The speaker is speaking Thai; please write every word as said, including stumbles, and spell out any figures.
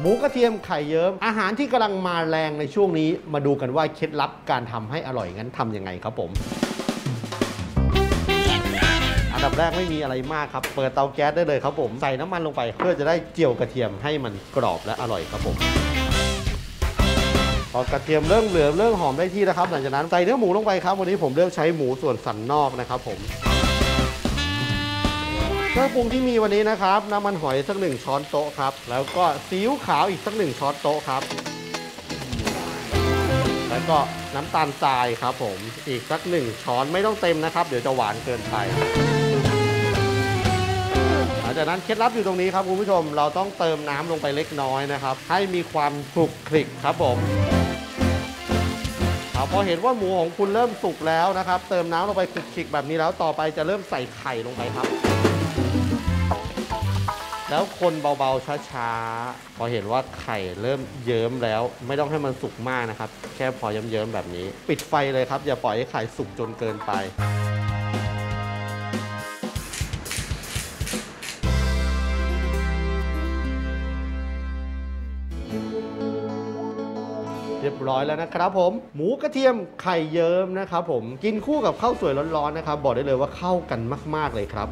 หมูกระเทียมไข่เยิ้มอาหารที่กำลังมาแรงในช่วงนี้มาดูกันว่าเคล็ดลับการทำให้อร่อยงั้นทำยังไงครับผมอันดับแรกไม่มีอะไรมากครับเปิดเตาแก๊สได้เลยครับผมใส่น้ำมันลงไปเพื่อจะได้เจียวกระเทียมให้มันกรอบและอร่อยครับผมพอกระเทียมเริ่มเหลืองเริ่มหอมได้ที่นะครับหลังจากนั้นใส่เนื้อหมูลงไปครับวันนี้ผมเลือกใช้หมูส่วนสันนอกนะครับผมเครื่องปรุงที่มีวันนี้นะครับน้ำมันหอยสักหนึ่งช้อนโต๊ะครับแล้วก็ซีอิ๊วขาวอีกสักหนึ่งช้อนโต๊ะครับแล้วก็น้ำตาลทรายครับผมอีกสักหนึ่งช้อนไม่ต้องเต็มนะครับเดี๋ยวจะหวานเกินไปหลังจากนั้นเคล็ดลับอยู่ตรงนี้ครับคุณผู้ชมเราต้องเติมน้ำลงไปเล็กน้อยนะครับให้มีความคลุกคลิกครับผมพอเห็นว่าหมูของคุณเริ่มสุกแล้วนะครับเติมน้ำลงไปคลุกคลิกแบบนี้แล้วต่อไปจะเริ่มใส่ไข่ลงไปครับแล้วคนเบาๆช้าๆพอเห็นว่าไข่เริ่มเยิ้มแล้วไม่ต้องให้มันสุกมากนะครับแค่พอเยิ้มๆแบบนี้ปิดไฟเลยครับอย่าปล่อยให้ไข่สุกจนเกินไปเรียบร้อยแล้วนะครับผมหมูกระเทียมไข่เยิ้มนะครับผมกินคู่กับข้าวสวยร้อนๆนะครับบอกได้เลยว่าเข้ากันมากๆเลยครับ